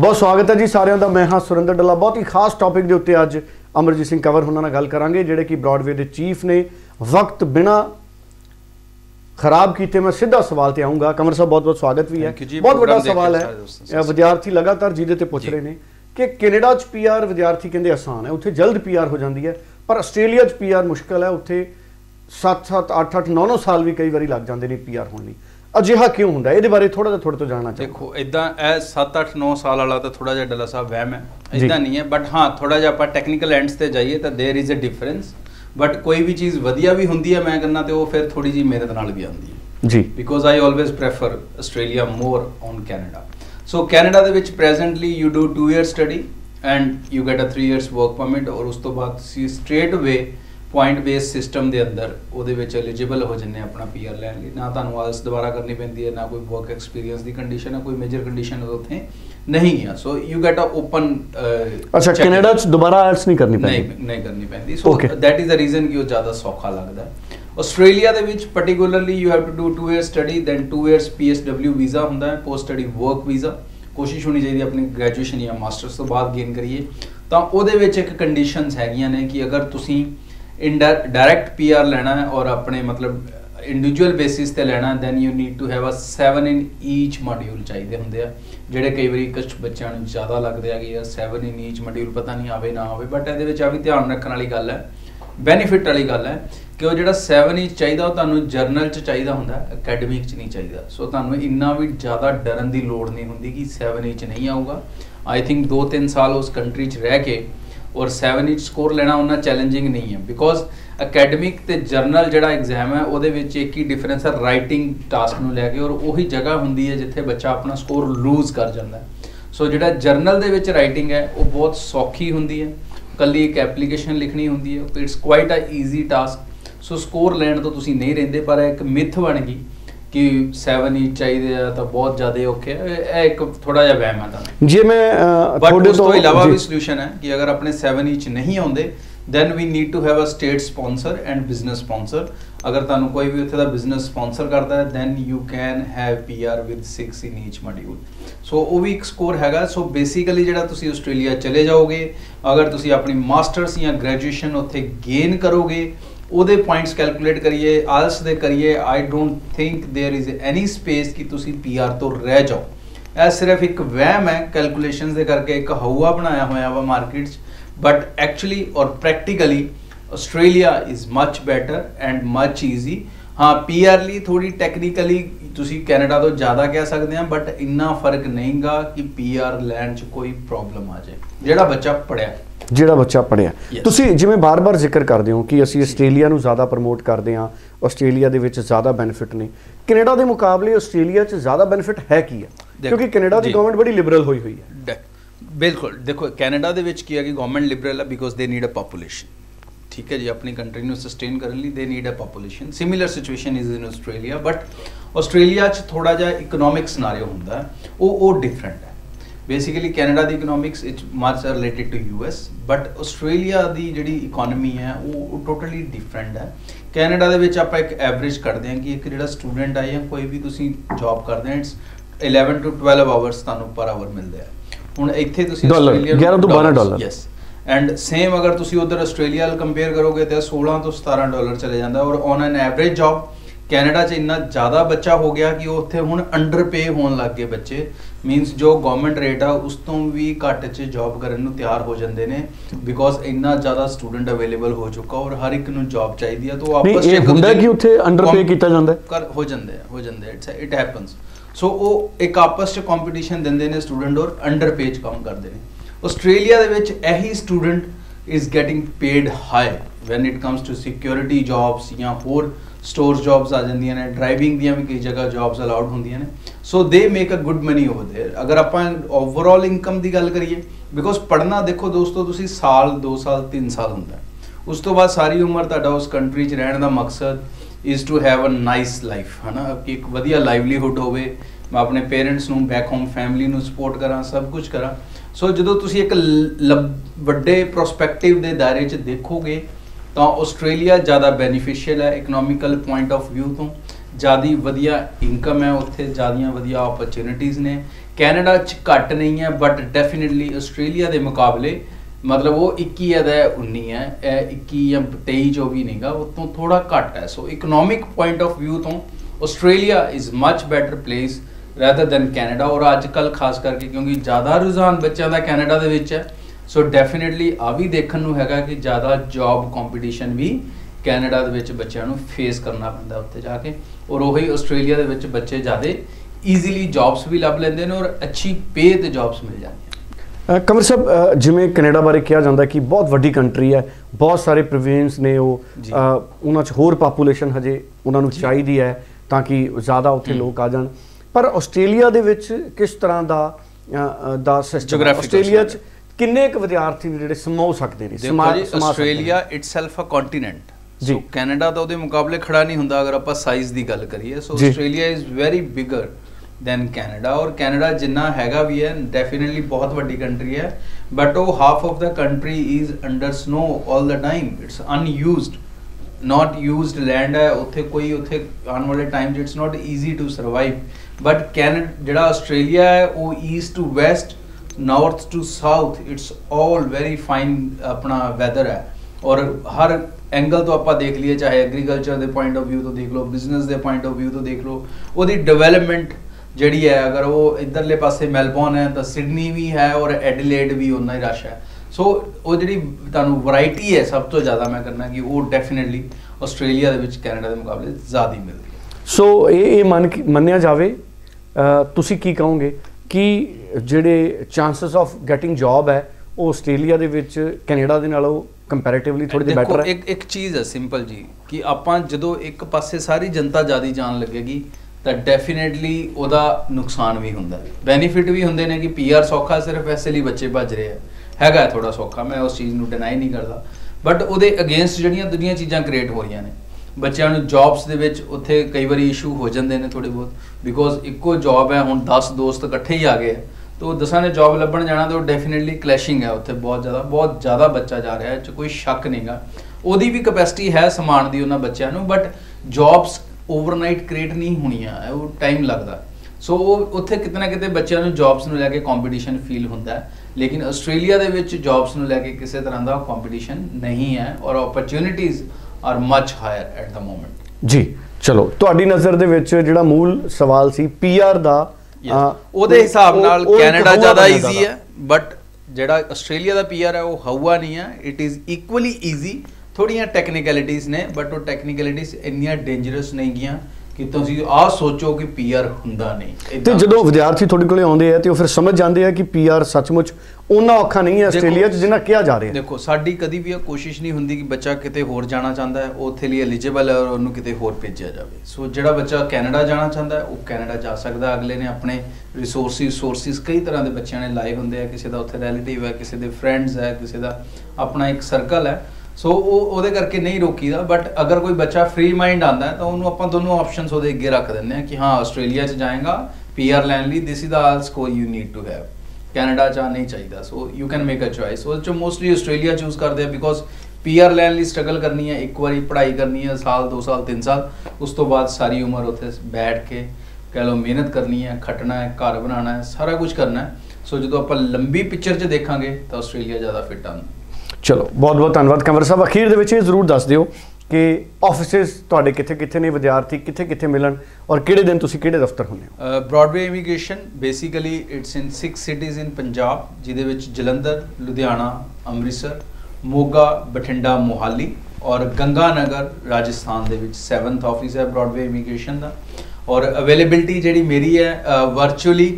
बहुत स्वागत है जी सारियां दा। मैं हाँ सुरेंद्र डल्ला। बहुत ही खास टॉपिक के उत्ते अज अमरजीत सिंह कंवर होना नाल गल करांगे, जिहड़े कि ब्रॉडवे के चीफ ने। वक्त बिना खराब किए मैं सीधा सवाल ते आऊँगा। कंवर साहब बहुत बहुत स्वागत भी है। बहुत बड़ा सवाल है, विद्यार्थी लगातार जिहदे ते पुछ रहे हैं कि कैनेडा च पी आर विद्यार्थी कहते आसान है, उत्थे जल्द पी आर हो जाती है, पर आस्ट्रेलिया च पी आर मुश्किल है। उत्थे 7-8 9-9 साल भी कई बार लग जाते हैं पी आर होने। अजिहा क्यों होंदा है, इहदे बारे थोड़ा जिहा थोड़े तो जानना चाहिए। देखो इदा 7-8-9 साल वाला तो थोड़ा जिहा डल्ला साहब वहम है, इदा नहीं है। बट हाँ, थोड़ा जिहा आपां टैक्नीकल एंड्स ते जाइए तो there is a difference. But कोई भी चीज़ वधिया भी हुंदी है मैं कहना, तो वो फिर थोड़ी जी मेहनत नाल भी आंदी है जी। Because I always prefer Australia more on Canada. So Canada दे विच presently you do 2 year study and you get a 3 years work permit, और उस तो बाद straight away point base system के अंदर वो एलिजिबल हो जाने अपना पी आर लैन लिए। ना तो आलस दोबारा करनी पैंती है, ना कोई वर्क एक्सपीरियंस की कंडीशन है, कोई मेजर कंडीशन उतने नहीं है। So you get a open. अच्छा, कनाडा दोबारा आलस नहीं करनी पैंती, नहीं करनी पैंती। So that is the reason कि वो ज़्यादा सौखा लगता है। ऑस्ट्रेलिया के विच particularly you have to do 2 year study, then 2 years PSW visa होंदा है, पोस्ट स्टडी वर्क वीज़ा। कोशिश होनी चाहिए अपनी ग्रैजुएशन या मास्टर्स तो बाद गेन करिए। तो वो एक कंडीशनस हैगियां ने कि अगर तुसीं डायरेक्ट पी आर लेना है और अपने मतलब इंडिविजुअल बेसिस ते लेना, then you need to have a 7 in each module चाहिए होंगे आ, जोड़े कई बार कुछ बच्चों ज़्यादा लगते हैं कि यार 7 in each मॉड्यूल पता नहीं आवे ना आवे। बट ये आ भी ध्यान रखने वाली गल है, बेनीफिट वाली गल है कि वो जो 7 in चाहिए वो तुम्हें जर्नल चाहिए होंगे, अकैडमिक नहीं चाहिए। सो तुम्हें इन्ना भी ज़्यादा डरन की लड़ नहीं होंगी कि 7 in नहीं आऊगा। आई थिंक 2-3 साल उस कंट्री रह के और 7 in स्कोर लेना उन्ना चैलेंजिंग नहीं है, बिकॉज अकैडमिक ते जर्नल जो एग्जाम है वो एक ही डिफरेंस है राइटिंग टास्क में लैके, और वही जगह होंगी है जिथे बच्चा अपना स्कोर लूज कर जाता है। सो जो जर्नल दे विच राइटिंग है वो बहुत सौखी होंगी है, कली एक एप्लीकेशन लिखनी होंगी है। It's quite a easy task. So score लैन तो तुसीं नहीं रेंदे, पर एक मिथ बन गई कि 7 in चाहिए तो बहुत ज़्यादा औखे है। एक थोड़ा जहा वहम है जी। मैं बट उस तो इलावा भी सोल्यूशन है कि अगर अपने 7 in नहीं आते, then we need to have a state sponsor and business sponsor. अगर तुम्हें कोई भी उत्थे दा बिजनेस स्पॉन्सर करता है, then you can have P R with 6 in each module. So वो भी एक स्कोर हैगा। सो बेसिकली जो तुसीं ऑस्ट्रेलिया चले जाओगे, अगर तुसीं अपनी मास्टर्स या ग्रैजुएशन उत्थे गेन करोगे, ਉਹਦੇ पॉइंट्स कैलकुलेट करिए, आलस दे करिए। I don't think there is any space कि तुसी PR तो रह जाओ। यह सिर्फ एक वहम है, कैलकुलेशनस दे करके एक हवा बनाया होया वा मार्केट च। बट एक्चुअली और practically Australia is much better and much easy. हाँ, PR ਲਈ थोड़ी टैक्नीकली तुसी कैनेडा तो ज़्यादा कह सकते हैं, बट इन्ना फर्क नहीं गा कि PR ਲੈਣ 'ਚ कोई प्रॉब्लम आ जाए। ਜਿਹੜਾ बच्चा पढ़िया yes। तुसी जिमें बार बार जिक्र करते हो कि असी आस्ट्रेलिया ज़्यादा प्रमोट करते हाँ, आस्ट्रेलिया के ज़्यादा बेनीफिट ने, कनेडा के मुकाबले आस्ट्रेलिया ज़्यादा बेनीफिट है की है? क्योंकि कनेडा की गवर्नमेंट बड़ी लिबरल हुई हुई है। बिल्कुल देखो, कनेडा के विच की है कि गवर्नमेंट लिबरल है, because they need a population. ठीक है जी, अपनी कंट्री में सस्टेन करने लिए they need a population. Similar situation is in Australia, but Australia थोड़ा जहा इकोनॉमिक सिनारियो होंदा है वो डिफरेंट है। बेसिकली कैनेडा की economics it's much related to US, but Australia की जी इकोनॉमी है वो टोटली डिफरेंट है। कैनेडा के आप एक एवरेज करते हैं कि एक जो स्टूडेंट है या कोई भी जॉब करते हैं, इट्स 11 to 12 आवर्स तुम्हें पर आवर मिलते हैं। हूँ इतने $11 to $12 यस, एंड सेम अगर तुम उधर ऑस्ट्रेलिया कंपेयर करोगे तो $16 to $17 चले जाता है। और on an average job Canada च इन्ना ज़्यादा बच्चा हो गया कि उत्थे हुण अंडर पे होने लग गए बच्चे। मीनस जो गवर्नमेंट रेट आ उस तो भी घट च जॉब करने नूं तैयार हो जाते हैं, बिकॉज इन्ना ज़्यादा स्टूडेंट अवेलेबल हो चुका और हर एक नूं जॉब चाहिए। तो आपस इट हैपन्स। सो वो एक आपस च कॉम्पीटिशन देंदे ने स्टूडेंट और अंडर पे च काम करते हैं। ऑस्ट्रेलिया दे विच इही student is getting paid high when it comes to security jobs या होर स्टोर जॉब्स आ जांदियां ने, ड्राइविंग दी भी कई जगह जॉब्स अलाउड होंदियां ने। So they make a good money over there. अगर आपां ओवरऑल इनकम की गल करिए, बिकॉज पढ़ना देखो दोस्तों तुसी साल 2 साल 3 साल होंदा है, उस तो बाद सारी उम्र तुहाडा उस कंट्री च रहण दा मकसद is to have a nice life, है ना, कि एक वधिया लाइवलीहुड होवे। मैं अपने पेरेंट्स नूं, बैक होम फैमिली नूं सपोर्ट करा, सब कुछ करा। सो जदों तुसी एक वड्डे प्रोस्पैक्टिव दे दायरे च देखोगे तो ऑस्ट्रेलिया ज़्यादा बेनीफिशियल है इकनॉमिकल पॉइंट ऑफ व्यू तो। ज़्यादा वधिया इनकम है उत्थे, ज़्यादा वधिया अपॉर्चुनिटीज़ ने। कैनेडा घट नहीं है बट डेफिनेटली आस्ट्रेलिया के मुकाबले मतलब वो 21 या 19 है, 21 या 23 24 नहीं गा, उतों थोड़ा घट है। So economic point of view तो Australia is much better place rather than Canada. और आजकल खास करके क्योंकि ज़्यादा रुझान बच्चों का कैनेडा के विच है, सो डेफिनेटली आ भी देखण नूं हैगा कि ज़्यादा जॉब कॉम्पीटिशन भी कैनेडा दे विच बच्चों को फेस करना पैंदा उत्थे जाके। और वही ऑस्ट्रेलिया दे विच बच्चे ज़्यादा ईजीली जॉब्स भी लभ लैंदे ने और अच्छी पे ते जॉब्स मिल जाती हैं। कंवर साहब जिमें कैनेडा बारे कहा जाता है कि बहुत वड्डी कंट्री है, बहुत सारे प्रोविंस ने उन्होंने होर पापूलेशन हजे उन्होंने चाहिए है ताकि ज़्यादा उत्थे लोग आ जान। पर ऑस्ट्रेलिया दे विच किस तरह का सिस्टम, ऑस्ट्रेलिया किन्ने क विद्यार्थी ने जिहड़े समो सकते हैं? Australia itself a continent, so Canada तो उसके मुकाबले खड़ा नहीं हुंदा अगर आप साइज की गल करिए। So Australia is very bigger than Canada और कैनेडा जिन्ना हैगा भी है डेफिनेटली बहुत वड्डी कंट्री है बट वो half of the country is under snow all the time. It's unused not used land है उत्थे कोई, उत्थे आने वाले time it's not easy to survive. But Canada जिहड़ा ऑस्ट्रेलिया है वो east to west north to south it's all very fine अपना वैदर है और हर एंगल तो आप देख लिए, चाहे एग्रीकल्चर के पॉइंट ऑफ व्यू तो देख लो, बिजनेस के पॉइंट ऑफ व्यू तो देख लो, वो डिवेलपमेंट जड़ी है अगर वो इधरले पासे मेलबोर्न है तो सिडनी भी है और एडिलेड भी उन्ना ही रश है। सो वो जी तुम वरायटी है सब तो ज़्यादा मैं करना कि वो डेफिनेटली ऑस्ट्रेलिया के कैनेडा के मुकाबले ज़्यादा मिलती है। सो ये मनिया जाए तुसी की कहोगे कि जेडे चांसिस ऑफ गैटिंग जॉब है वो ऑस्ट्रेलिया के विच कैनेडा के नालों कंपैरेटिवली थोड़ी बेटर है? एक चीज़ है सिंपल जी कि आप जो एक पासे सारी जनता ज़्यादा जान लगेगी तो डेफिनेटली उदा नुकसान भी होंगे, बेनीफिट भी होंगे ने कि PR सौखा सिर्फ ऐसे लिए बच्चे भज रहे हैगा थोड़ा सौखा, मैं उस चीज़ को डिनाई नहीं करता बट उहदे अगेंस्ट जड़ियाँ दूसरी चीज़ा क्रिएट हो रही ने बच्चों जॉब्स के विच उत्थे कई बार इशू हो जाते हैं थोड़े बहुत बिकॉज इक्को जॉब है हुण 10 दोस्त इकट्ठे ही आ गए तो दसा ने जॉब लभण जाना तो डेफिनेटली क्लैशिंग है उत्थे बहुत ज़्यादा बच्चा जा रहा है जो कोई शक नहीं गा, उहदी भी कैपेसिटी है समान दी उन्हां बच्चों नूं बट जॉब्स ओवरनाइट क्रिएट नहीं होनी है वो टाइम लगता। सो उत्थे कितना कितने बच्चों को जॉब्स में लैके कॉम्पीटिशन फील होंदा है लेकिन ऑस्ट्रेलिया के विच जॉब्स में लैके किसी तरह का कॉम्पीटिशन नहीं है और opportunities are much higher at the moment. जी चलो तुहाडी नज़र दे विच जिहड़ा मूल सवाल सी PR दा उहदे हिसाब नाल कैनेडा ज़्यादा ईजी है बट जिहड़ा ऑस्ट्रेलिया का PR है वो हवा नहीं है, इट इज़ इक्वली ईजी, थोड़िया टैक्नीकैलिटीज़ ने बट वो टैक्नीकैलिटीज़ इन्नियाँ डेंजरस नहीं गियां कि तुसीं आ सोचो कि PR हुंदा नहीं। तो जो विद्यार्थी थोड़े कोले आउंदे है तो फिर समझ जाते हैं कि PR सचमुच उन्ना औखा नहीं है ऑस्ट्रेलिया जिन्ना किया जा रहा है। देखो साडी कदी भी कोशिश नहीं हुंदी कि बच्चा किते होर जाना चाहता है उत्थे लिए एलिजिबल है और उन्होंने किते होर भेजा जाए। सो जिहड़ा बच्चा कैनेडा जाना चाहता है वो कैनेडा जा सकदा, अगले ने अपने रिसोर्सिस कई तरह के बच्चों ने लाए होंदे है, किसी का उत्थे रिलेटिव है, किसी के फ्रेंड्स है, किसी का अपना एक सर्कल है। सो वो करके नहीं रोकी दा बट अगर कोई बच्चा फ्री माइंड आता है तो उन्होंने अपन दोनों ऑप्शनस वो अगे रख दें कि हाँ ऑस्ट्रेलिया जाएगा PR लैन ली, this is the score you need to have, Canada चा नहीं चाहिए। So you can make a choice, वो मोस्टली ऑस्ट्रेलिया चूज करते हैं बिकॉज PR लैन ली स्ट्रगल करनी है, एक बार पढ़ाई करनी है साल 2 साल 3 साल उस तो बाद सारी उम्र उत्थे बैठ के कह लो मेहनत करनी है, खटना है, घर बनाना है, सारा कुछ करना है। सो जो आप लंबी पिक्चर च देखांगे तो ऑस्ट्रेलिया ज़्यादा फिट आंदा। चलो बहुत बहुत धन्यवाद कंवर साहब। अखीर दे जरूर दस दिओ कि ऑफिसिस तुहाडे किथे किथे ने, विद्यार्थी किथे किथे मिलन और किहड़े दिन तुसीं किहड़े दफ्तर हुंदे हो? Broadway immigration basically it's in 6 cities in Punjab जिहदे विच जलंधर, लुधियाना, अमृतसर, मोगा, बठिंडा, मोहाली और गंगानगर राजस्थान दे विच 7th ऑफिस है ब्रॉडवे इमीग्रेशन दा। और अवेलेबिलिटी जिहड़ी मेरी है वर्चुअली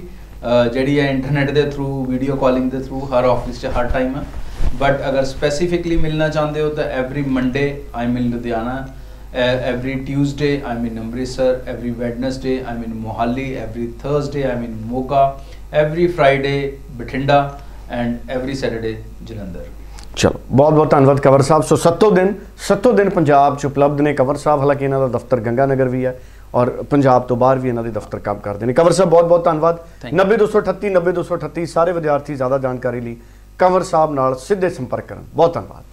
जिहड़ी है इंटरनेट के थ्रू, वीडियो कॉलिंग के थ्रू, हर ऑफिस च हर टाइम है। बट अगर स्पेसिफिकली मिलना चाहते हो तो every Monday I am in Ludhiana, every Tuesday I am in Amritsar, every Wednesday I am in Mohali, every Thursday I am in Moga, every Friday Bathinda and every Saturday Jalandhar. चलो बहुत बहुत धन्यवाद कंवर साहब। सो 7 दिन पंजाब च उपलब्ध ने कंवर साहब, हालांकि इन्हों का दफ्तर गंगानगर भी है और पंजाब तो बाहर भी इन्हों के दफ्तर काम करते हैं। कंवर साहब बहुत बहुत धन्यवाद। 90 238 सारे विद्यार्थी ज़्यादा जानकारी लिए कंवर साहब नाल सीधे संपर्क करें। बहुत धन्यवाद।